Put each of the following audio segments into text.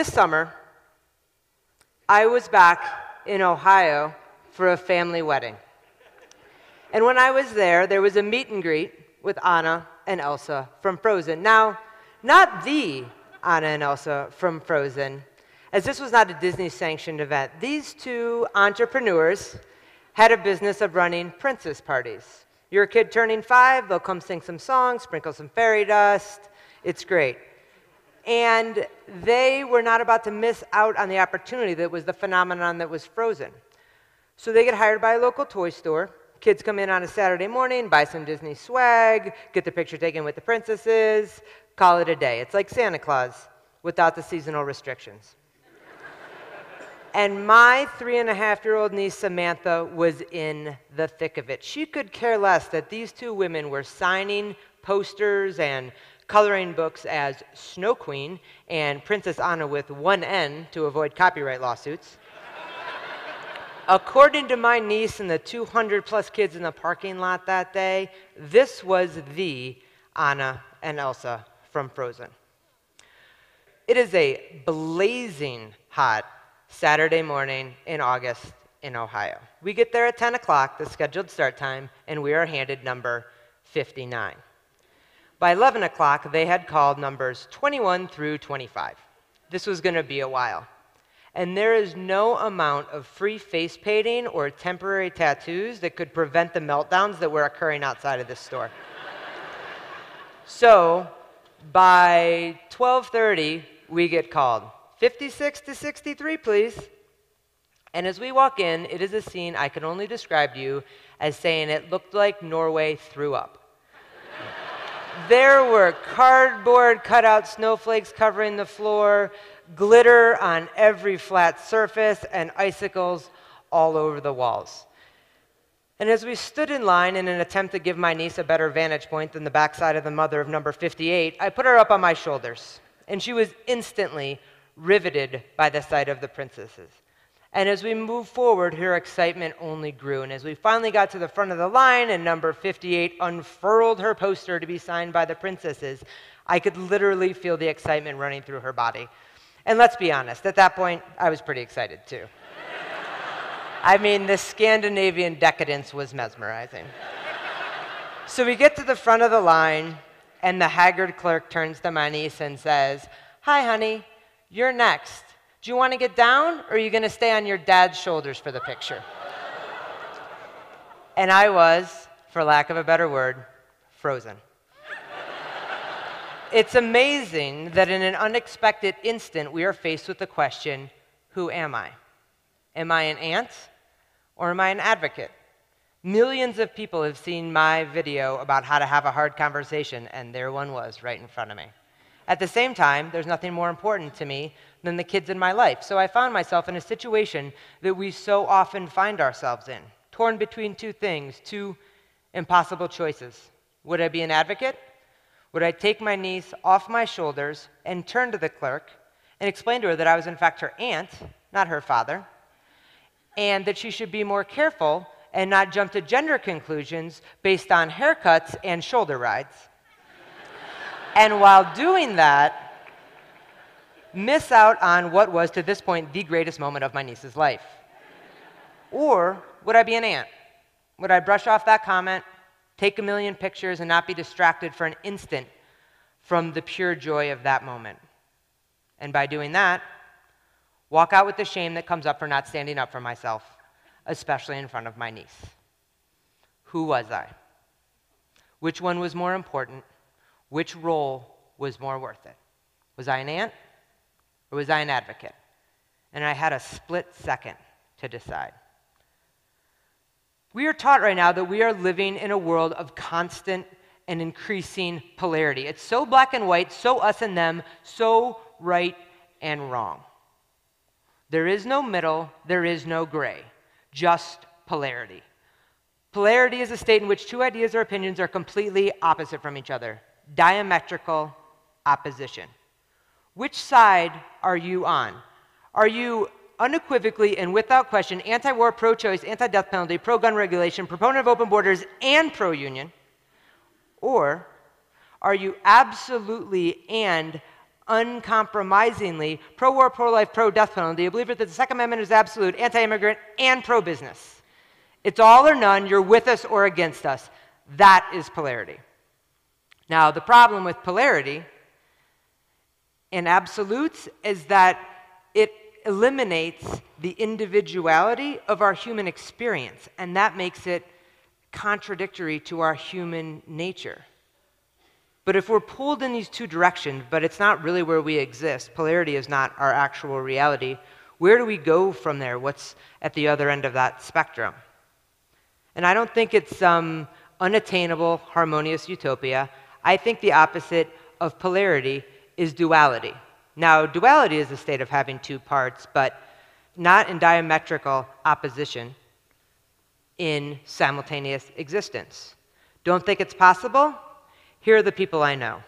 This summer, I was back in Ohio for a family wedding. And when I was there, there was a meet and greet with Anna and Elsa from Frozen. Now, not the Anna and Elsa from Frozen, as this was not a Disney-sanctioned event. These two entrepreneurs had a business of running princess parties. Your kid turning 5, they'll come sing some songs, sprinkle some fairy dust. It's great. And they were not about to miss out on the opportunity that was the phenomenon that was Frozen. So they get hired by a local toy store. Kids come in on a Saturday morning, buy some Disney swag, get the picture taken with the princesses, call it a day. It's like Santa Claus without the seasonal restrictions. And my 3.5-year-old niece Samantha was in the thick of it. She could care less that these two women were signing posters and coloring books as Snow Queen and Princess Anna with one N to avoid copyright lawsuits. According to my niece and the 200-plus kids in the parking lot that day, this was the Anna and Elsa from Frozen. It is a blazing hot Saturday morning in August in Ohio. We get there at 10 o'clock, the scheduled start time, and we are handed number 59. By 11 o'clock, they had called numbers 21 through 25. This was going to be a while. And there is no amount of free face painting or temporary tattoos that could prevent the meltdowns that were occurring outside of this store. So by 12:30, we get called. 56 to 63, please. And as we walk in, it is a scene I can only describe to you as saying it looked like Norway threw up. There were cardboard cutout snowflakes covering the floor, glitter on every flat surface, and icicles all over the walls. And as we stood in line in an attempt to give my niece a better vantage point than the backside of the mother of number 58, I put her up on my shoulders, and she was instantly riveted by the sight of the princesses. And as we moved forward, her excitement only grew. And as we finally got to the front of the line and number 58 unfurled her poster to be signed by the princesses, I could literally feel the excitement running through her body. And let's be honest, at that point, I was pretty excited too. I mean, the Scandinavian decadence was mesmerizing. So we get to the front of the line, and the haggard clerk turns to my niece and says, "Hi, honey, you're next. Do you want to get down, or are you going to stay on your dad's shoulders for the picture?" And I was, for lack of a better word, frozen. It's amazing that in an unexpected instant, we are faced with the question, who am I? Am I an aunt, or am I an advocate? Millions of people have seen my video about how to have a hard conversation, and there one was right in front of me. At the same time, there's nothing more important to me than the kids in my life. So I found myself in a situation that we so often find ourselves in, torn between two things, two impossible choices. Would I be an advocate? Would I take my niece off my shoulders and turn to the clerk and explain to her that I was in fact her aunt, not her father, and that she should be more careful and not jump to gender conclusions based on haircuts and shoulder rides? And while doing that, miss out on what was, to this point, the greatest moment of my niece's life. Or would I be an aunt? Would I brush off that comment, take a million pictures, and not be distracted for an instant from the pure joy of that moment? And by doing that, walk out with the shame that comes up for not standing up for myself, especially in front of my niece. Who was I? Which one was more important? Which role was more worth it? Was I an aunt? Or was I an advocate? And I had a split second to decide. We are taught right now that we are living in a world of constant and increasing polarity. It's so black and white, so us and them, so right and wrong. There is no middle, there is no gray, just polarity. Polarity is a state in which two ideas or opinions are completely opposite from each other, diametrical opposition. Which side are you on? Are you unequivocally and without question anti-war, pro-choice, anti-death penalty, pro-gun regulation, proponent of open borders, and pro-union? Or are you absolutely and uncompromisingly pro-war, pro-life, pro-death penalty, a believer that the Second Amendment is absolute, anti-immigrant, and pro-business. It's all or none, you're with us or against us. That is polarity. Now, the problem with polarity in absolutes is that it eliminates the individuality of our human experience, and that makes it contradictory to our human nature. But if we're pulled in these two directions, but it's not really where we exist, polarity is not our actual reality, where do we go from there? What's at the other end of that spectrum? And I don't think it's some unattainable, harmonious utopia. I think the opposite of polarity is duality. Now, duality is the state of having two parts, but not in diametrical opposition in simultaneous existence. Don't think it's possible? Here are the people I know.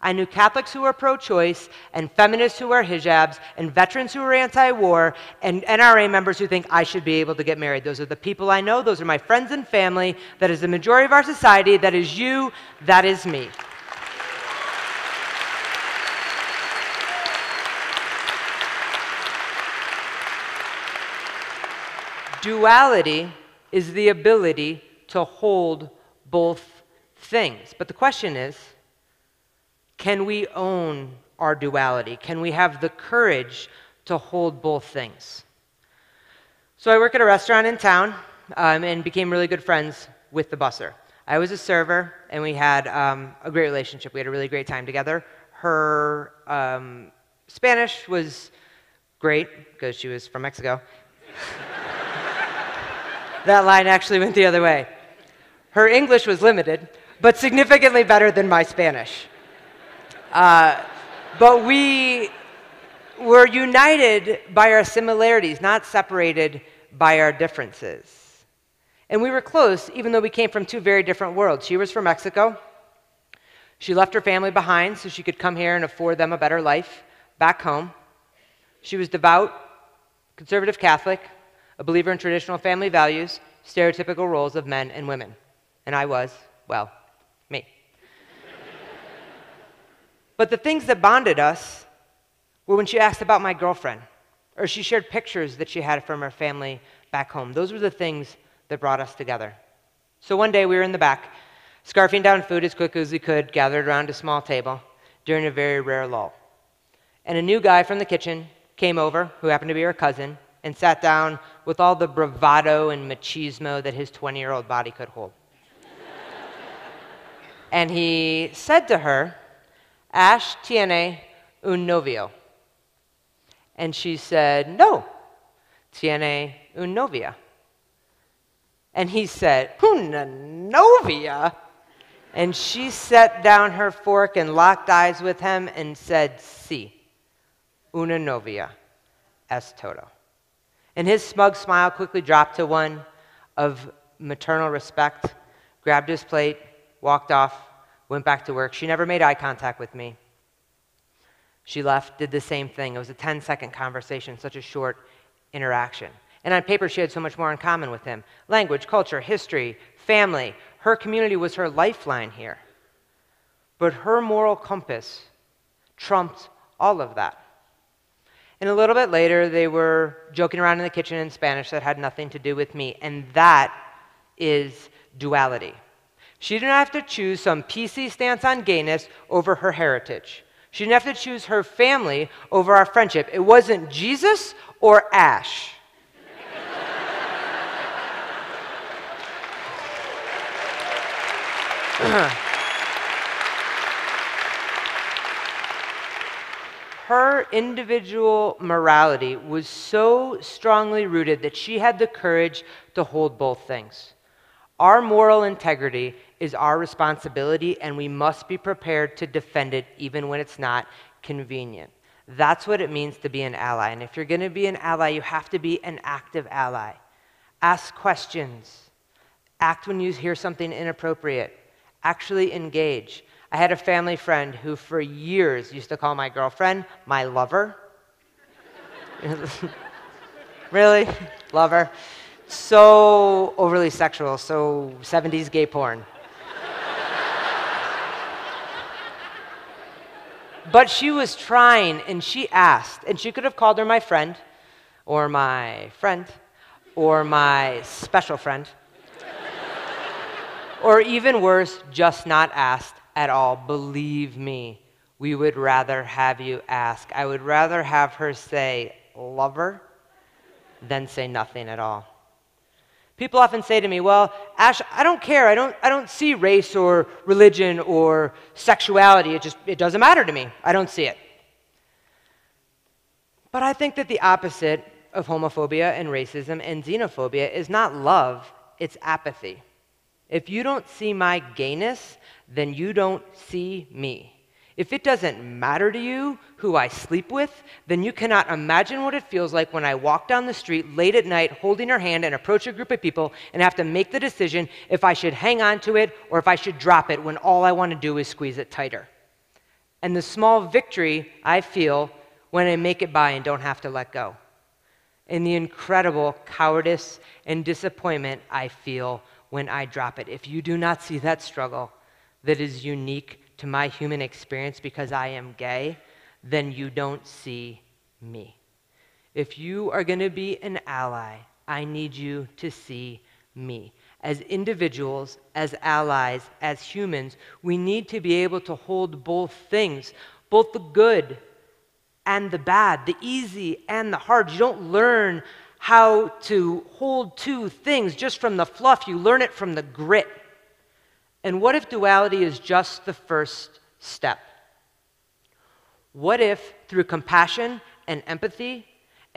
I knew Catholics who are pro-choice, and feminists who are hijabs, and veterans who are anti-war, and NRA members who think I should be able to get married. Those are the people I know. Those are my friends and family. That is the majority of our society. That is you. That is me. Duality is the ability to hold both things. But the question is, can we own our duality? Can we have the courage to hold both things? So I work at a restaurant in town and became really good friends with the busser. I was a server and we had a great relationship. We had a really great time together. Her Spanish was great because she was from Mexico. That line actually went the other way. Her English was limited, but significantly better than my Spanish. But we were united by our similarities, not separated by our differences. And we were close, even though we came from two very different worlds. She was from Mexico. She left her family behind so she could come here and afford them a better life back home. She was devout, conservative Catholic, a believer in traditional family values, stereotypical roles of men and women. And I was, well, me. But the things that bonded us were when she asked about my girlfriend, or she shared pictures that she had from her family back home. Those were the things that brought us together. So one day we were in the back, scarfing down food as quick as we could, gathered around a small table during a very rare lull. And a new guy from the kitchen came over, who happened to be her cousin, and sat down with all the bravado and machismo that his 20-year-old body could hold. And he said to her, Ash tiene un novio. And she said, no, tiene un novia. And he said, una novia? And she set down her fork and locked eyes with him and said, sí, una novia es todo. And his smug smile quickly dropped to one of maternal respect, grabbed his plate, walked off, went back to work. She never made eye contact with me. She left, did the same thing. It was a 10-second conversation, such a short interaction. And on paper, she had so much more in common with him. Language, culture, history, family. Her community was her lifeline here. But her moral compass trumped all of that. And a little bit later, they were joking around in the kitchen in Spanish that had nothing to do with me. And that is duality. She didn't have to choose some PC stance on gayness over her heritage. She didn't have to choose her family over our friendship. It wasn't Jesus or Ash. Her individual morality was so strongly rooted that she had the courage to hold both things. Our moral integrity is our responsibility, and we must be prepared to defend it even when it's not convenient. That's what it means to be an ally. And if you're going to be an ally, you have to be an active ally. Ask questions. Act when you hear something inappropriate. Actually engage. I had a family friend who for years used to call my girlfriend my lover. Really? Lover. So overly sexual, so 70s gay porn. But she was trying, and she asked, and she could have called her my friend, or my friend, or my special friend, or even worse, just not asked at all. Believe me, we would rather have you ask. I would rather have her say lover than say nothing at all. People often say to me, well, Ash, I don't care. I don't see race or religion or sexuality. It doesn't matter to me. I don't see it. But I think that the opposite of homophobia and racism and xenophobia is not love, it's apathy. If you don't see my gayness, then you don't see me. If it doesn't matter to you who I sleep with, then you cannot imagine what it feels like when I walk down the street late at night holding your hand and approach a group of people and have to make the decision if I should hang on to it or if I should drop it when all I want to do is squeeze it tighter. And the small victory I feel when I make it by and don't have to let go. And the incredible cowardice and disappointment I feel when I drop it. If you do not see that struggle that is unique to my human experience because I am gay, then you don't see me. If you are going to be an ally, I need you to see me. As individuals, as allies, as humans, we need to be able to hold both things, both the good and the bad, the easy and the hard. You don't learn how to hold two things just from the fluff. You learn it from the grit. And what if duality is just the first step? What if, through compassion and empathy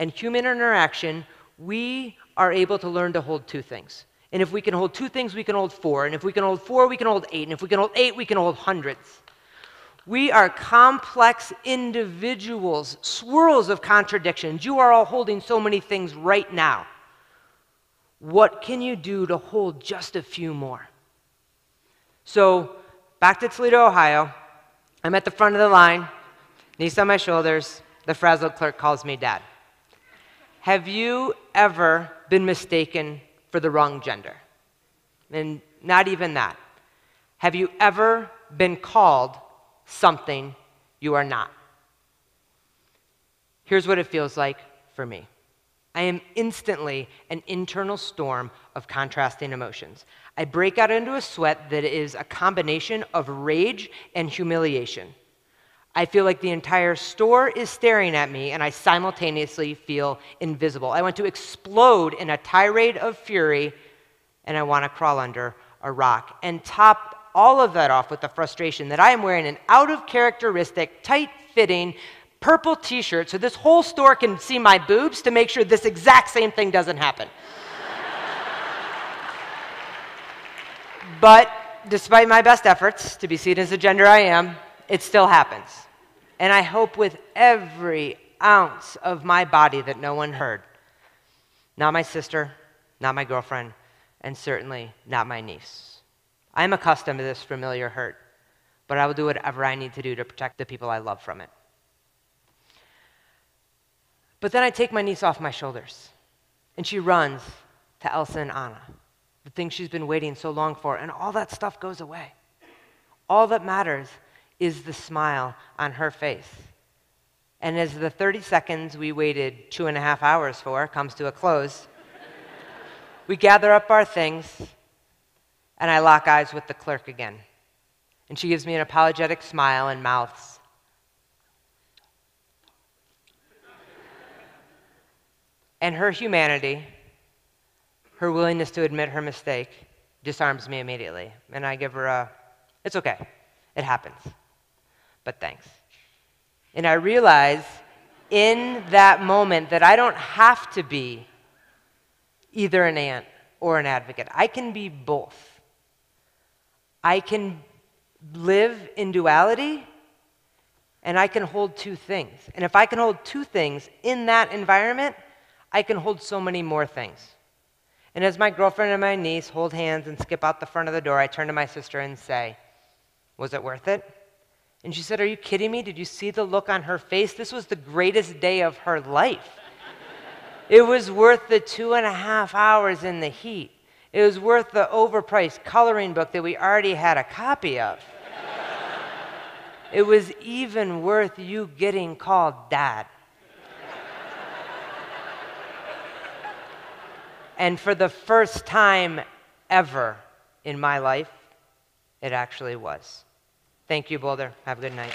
and human interaction, we are able to learn to hold two things? And if we can hold two things, we can hold four. And if we can hold four, we can hold eight. And if we can hold eight, we can hold hundreds. We are complex individuals, swirls of contradictions. You are all holding so many things right now. What can you do to hold just a few more? So, back to Toledo, Ohio. I'm at the front of the line, knees on my shoulders. The frazzled clerk calls me Dad. Have you ever been mistaken for the wrong gender? And not even that. Have you ever been called something you are not? Here's what it feels like for me. I am instantly an internal storm of contrasting emotions. I break out into a sweat that is a combination of rage and humiliation. I feel like the entire store is staring at me, and I simultaneously feel invisible. I want to explode in a tirade of fury, and I want to crawl under a rock. And top all of that off with the frustration that I am wearing an out-of-characteristic, tight-fitting, purple t-shirt so this whole store can see my boobs to make sure this exact same thing doesn't happen. But despite my best efforts to be seen as the gender I am, it still happens. And I hope with every ounce of my body that no one heard. Not my sister, not my girlfriend, and certainly not my niece. I'm accustomed to this familiar hurt, but I will do whatever I need to do to protect the people I love from it. But then I take my niece off my shoulders, and she runs to Elsa and Anna, the thing she's been waiting so long for, and all that stuff goes away. All that matters is the smile on her face. And as the 30 seconds we waited 2.5 hours for comes to a close, we gather up our things, and I lock eyes with the clerk again. And she gives me an apologetic smile and mouths, and her humanity, her willingness to admit her mistake, disarms me immediately. And I give her a, it's okay, it happens, but thanks. And I realize in that moment that I don't have to be either an aunt or an advocate. I can be both. I can live in duality, and I can hold two things. And if I can hold two things in that environment, I can hold so many more things. And as my girlfriend and my niece hold hands and skip out the front of the door, I turn to my sister and say, was it worth it? And she said, are you kidding me? Did you see the look on her face? This was the greatest day of her life. It was worth the 2.5 hours in the heat. It was worth the overpriced coloring book that we already had a copy of. It was even worth you getting called dad. And for the first time ever in my life, it actually was. Thank you, Boulder. Have a good night.